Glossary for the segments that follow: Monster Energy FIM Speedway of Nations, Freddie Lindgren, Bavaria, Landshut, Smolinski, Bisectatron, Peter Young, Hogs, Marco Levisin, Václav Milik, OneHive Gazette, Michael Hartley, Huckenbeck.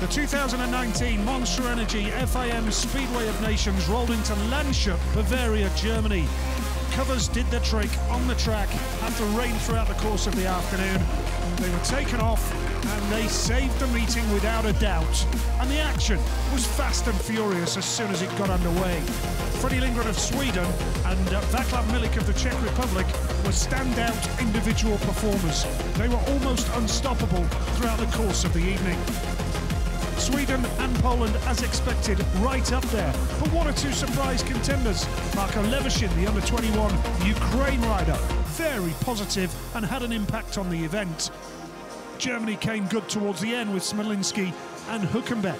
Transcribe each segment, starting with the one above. The 2019 Monster Energy FIM Speedway of Nations rolled into Landshut, Bavaria, Germany. Covers did the trick on the track after rain throughout the course of the afternoon. They were taken off and they saved the meeting without a doubt. And the action was fast and furious as soon as it got underway. Freddie Lindgren of Sweden and Václav Milik of the Czech Republic were standout individual performers. They were almost unstoppable throughout the course of the evening. Sweden and Poland, as expected, right up there. But one or two surprise contenders. Marco Levisin, the under-21 Ukraine rider, very positive and had an impact on the event. Germany came good towards the end with Smolinski and Huckenbeck.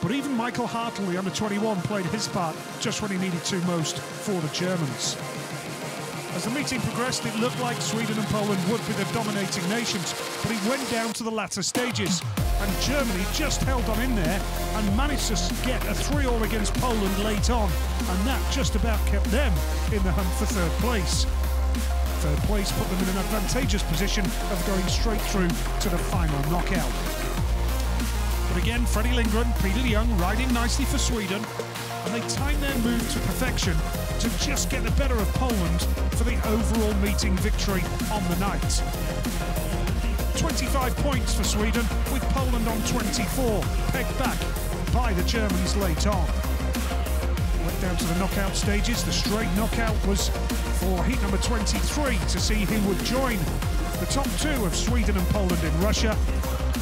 But even Michael Hartley, under-21, played his part just when he needed to most for the Germans. As the meeting progressed, it looked like Sweden and Poland would be the dominating nations, but it went down to the latter stages. And Germany just held on in there and managed to get a 3-all against Poland late on, and that just about kept them in the hunt for third place. Third place put them in an advantageous position of going straight through to the final knockout. But again, Freddie Lindgren, Peter Young riding nicely for Sweden, and they timed their move to perfection to just get the better of Poland for the overall meeting victory on the night. 25 points for Sweden, with Poland on 24, pegged back by the Germans late on. Went down to the knockout stages. The straight knockout was for heat number 23 to see who would join the top two of Sweden and Poland in Russia.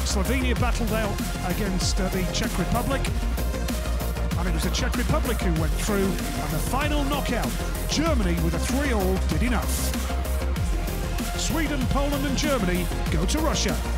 Slovenia battled out against the Czech Republic, and it was the Czech Republic who went through, and the final knockout, Germany with a 3-all did enough. Sweden, Poland and Germany go to Russia.